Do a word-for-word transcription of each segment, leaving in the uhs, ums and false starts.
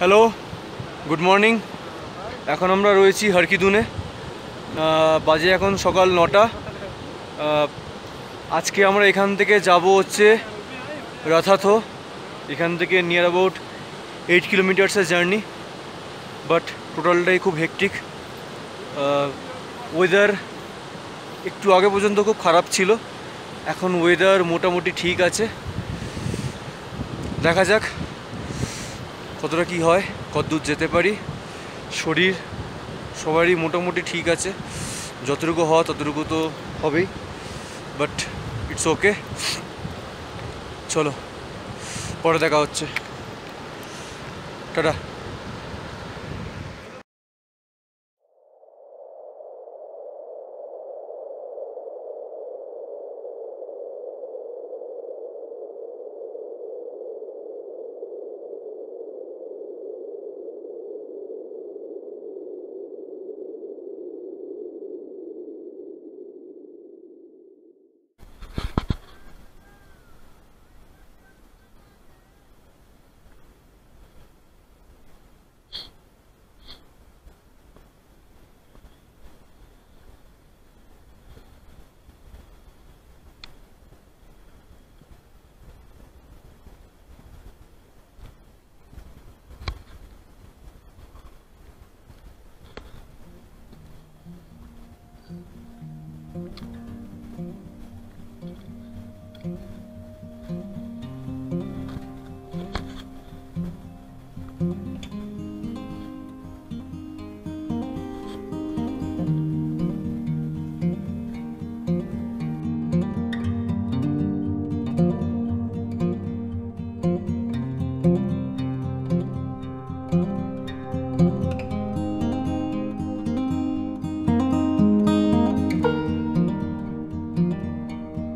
Hello, good morning. এখন আমরা রয়েছি হার কি দুনে। বাজে এখন সকাল নটা। আজকে আমরা এখান থেকে যাব হচ্ছে রাথা থো। এখান থেকে নিয়ার অ্যাবাউট এইট কিলোমিটার্সের জার্নি, বাট টোটালটাই খুব হেকটিক। ওয়েদার একটু আগে পর্যন্ত খুব খারাপ ছিল, এখন ওয়েদার মোটামুটি ঠিক আছে। দেখা যাক কতটা কি হয়, কতদূর যেতে পারি। শরীর সবারই মোটামুটি ঠিক আছে, যতটুকু হয় ততটুকু তো হবেই, বাট ইটস ওকে। চলো, পরে দেখা হচ্ছে। টাটা।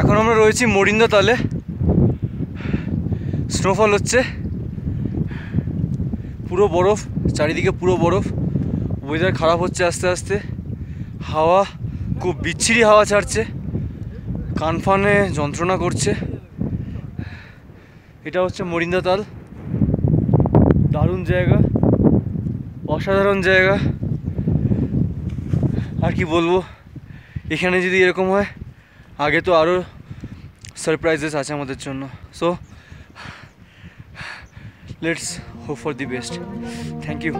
এখন আমরা রয়েছি মরিন্দা তালে। স্নোফল হচ্ছে, পুরো বরফ, চারিদিকে পুরো বরফ। ওয়েদার খারাপ হচ্ছে আস্তে আস্তে, হাওয়া খুব বিচ্ছিরি হাওয়া ছাড়ছে, কানফানে যন্ত্রণা করছে। এটা হচ্ছে মরিন্দা তাল, দারুণ জায়গা, অসাধারণ জায়গা। আর কি বলবো, এখানে যদি এরকম হয়, আগে তো আরও সারপ্রাইজেস আছে আমাদের জন্য। So let's hope for the best. Thank you.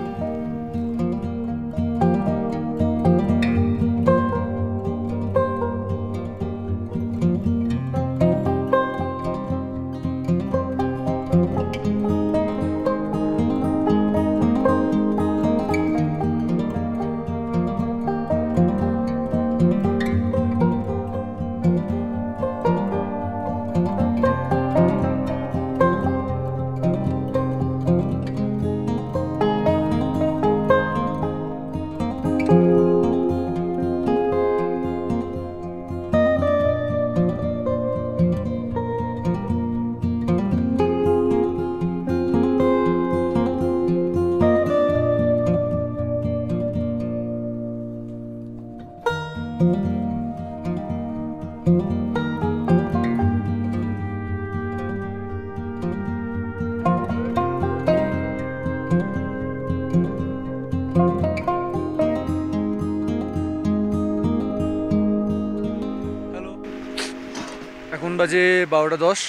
বাজে বারোটা দশ।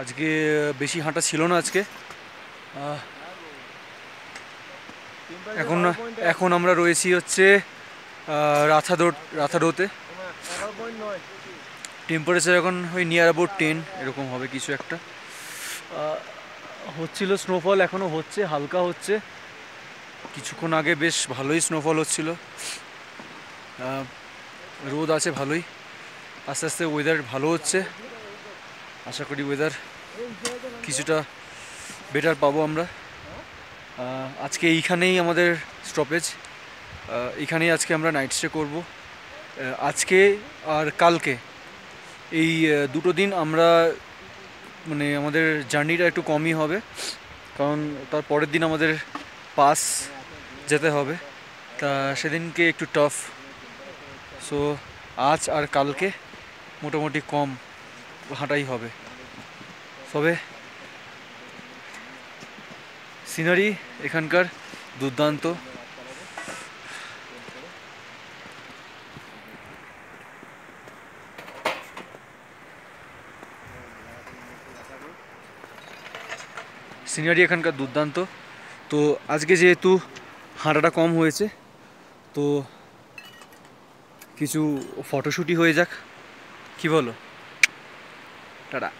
আজকে বেশি হাঁটা ছিল না আজকে। এখন এখন আমরা রয়েছি হচ্ছে রাথা থো রাথা থোতে। টেম্পারেচার এখন ওই নিয়ার অ্যাবাউট টেন এরকম হবে কিছু একটা। হচ্ছিল স্নোফল, এখনও হচ্ছে, হালকা হচ্ছে। কিছুক্ষণ আগে বেশ ভালোই স্নোফল হচ্ছিল, রোদ আছে ভালোই। আস্তে আস্তে ওয়েদার ভালো হচ্ছে, আশা করি ওয়েদার কিছুটা বেটার পাবো আমরা। আজকে এইখানেই আমাদের স্টপেজ, এইখানেই আজকে আমরা নাইট স্টে করবো। আজকে আর কালকে এই দুটো দিন আমরা মানে আমাদের জার্নিটা একটু কমই হবে, কারণ তার পরের দিন আমাদের পাস যেতে হবে, তা সেদিনকে একটু টাফ। সো আজ আর কালকে মোটামুটি কম হাঁটাই হবে। তবে সিনারি এখানকার দুর্দান্ত। সিনারি এখানকার দুর্দান্ত। তো আজকে যেহেতু হাঁটাটা কম হয়েছে, তো কিছু ফটোশুটই হয়ে যাক, কি বলো? টাটা।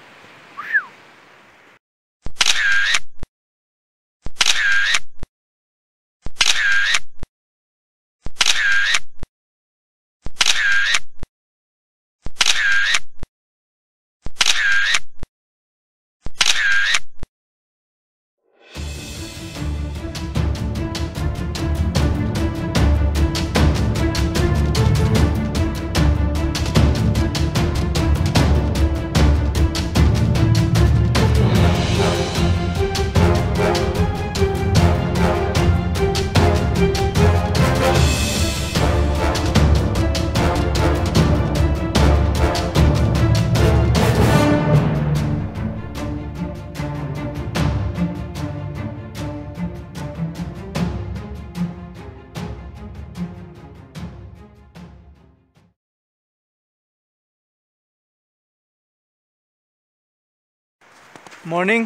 মর্নিং।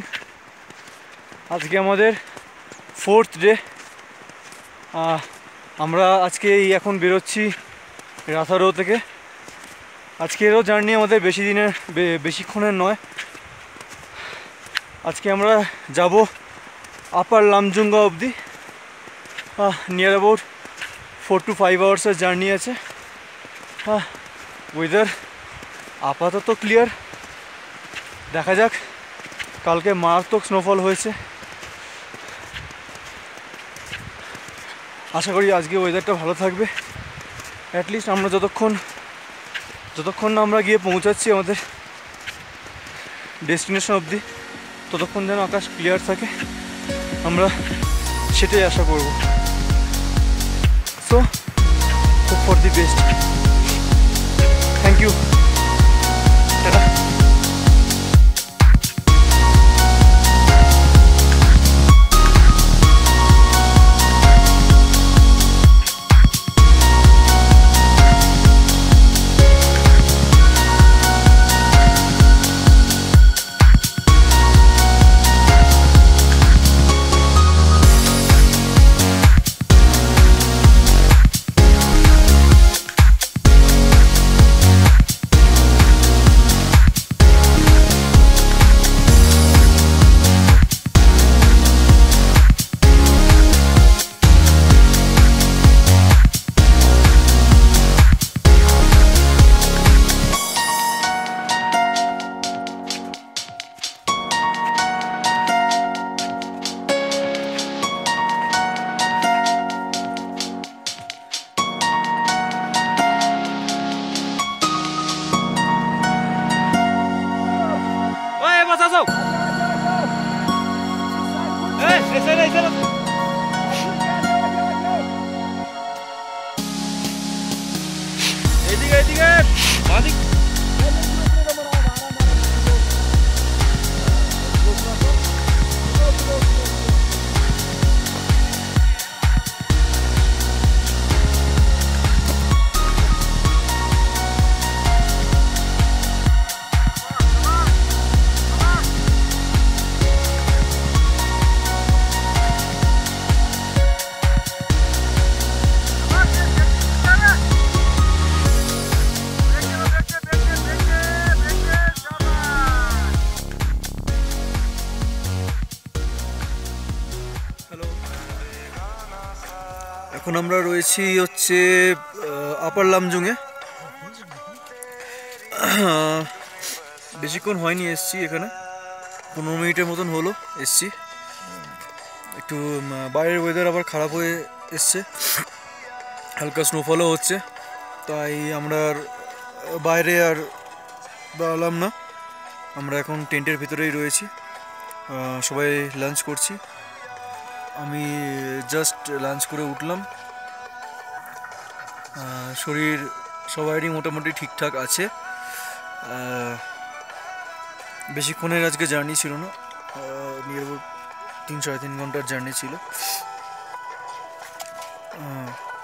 আজকে আমাদের ফোর্থ ডে। আমরা আজকে এই এখন বেরোচ্ছি রাথা থো থেকে। আজকেরও জার্নি আমাদের বেশি দিনের বেশিক্ষণের নয়। আজকে আমরা যাব আপার লামজুঙ্গা অবধি, near about four to five আওয়ার্সের জার্নি আছে। ওয়েদার আপাতত ক্লিয়ার, দেখা যাক। কালকে মারাত্মক স্নোফল হয়েছে, আশা করি আজকে ওয়েদারটা ভালো থাকবে। অ্যাটলিস্ট আমরা যতক্ষণ যতক্ষণ না আমরা গিয়ে পৌঁছাচ্ছি আমাদের ডেস্টিনেশন অবধি, ততক্ষণ যেন আকাশ ক্লিয়ার থাকে, আমরা সেটাই আশা করব। So hope for the best. Thank you. Tata. এখন আমরা রয়েছি হচ্ছে আপার লামজুংয়ে। বেশিক্ষণ হয়নি এসছি, এখানে পনেরো মিনিটের মতন হলো এসছি। একটু বাইরের ওয়েদার আবার খারাপ হয়ে এসছে, হালকা স্নোফলও হচ্ছে, তাই আমরা বাইরে আর দাঁড়ালাম না। আমরা এখন টেন্টের ভিতরেই রয়েছি, সবাই লাঞ্চ করছি। আমি জাস্ট লাঞ্চ করে উঠলাম। শরীর সবাইরই মোটামুটি ঠিকঠাক আছে, বেশিক্ষণের আজকে জার্নি ছিল না, নিয়ার তিন সাড়ে তিন ঘন্টার জার্নি ছিল।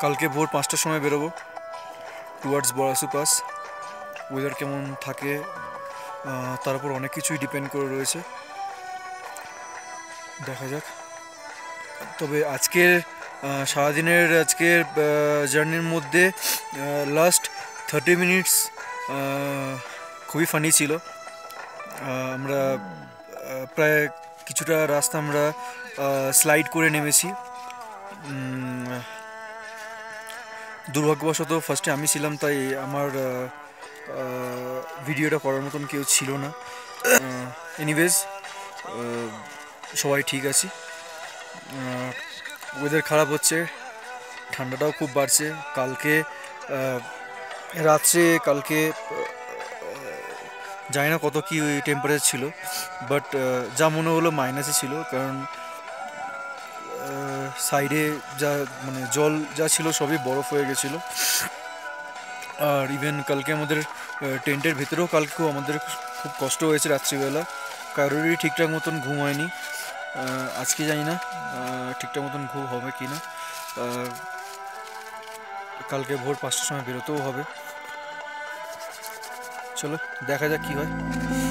কালকে ভোর পাঁচটার সময় বেরোবো টুয়ার্ডস বড়াসু পাস। ওয়েদার কেমন থাকে তার উপর অনেক কিছুই ডিপেন্ড করে রয়েছে, দেখা যাক। তবে আজকের সারাদিনের আজকের জার্নির মধ্যে লাস্ট থার্টি মিনিটস খুবই ফানি ছিল। আমরা প্রায় কিছুটা রাস্তা আমরা স্লাইড করে নেমেছি। দুর্ভাগ্যবশত ফার্স্টে আমি ছিলাম, তাই আমার ভিডিওটা করার মতন কেউ ছিল না। এনিওয়েজ সবাই ঠিক আছি, ওয়েদার খারাপ হচ্ছে, ঠান্ডাটাও খুব বাড়ছে। কালকে রাত্রে কালকে জানি না কত কি টেম্পারেচার ছিল, বাট যা মনে হলো মাইনাসে ছিল, কারণ সাইডে যা মানে জল যা ছিল সবই বরফ হয়ে গেছিলো। আর ইভেন কালকে আমাদের টেন্টের ভেতরেও কালকেও আমাদের খুব কষ্ট হয়েছে রাত্রিবেলা, কারোরই ঠিকঠাক মতন ঘুম হয়নি। আজকে জানি না ঠিকঠাক মতন ঘুম হবে কি না, কালকে ভোর পাঁচটার সময় বেরোতেও হবে। চলো দেখা যাক কী হয়।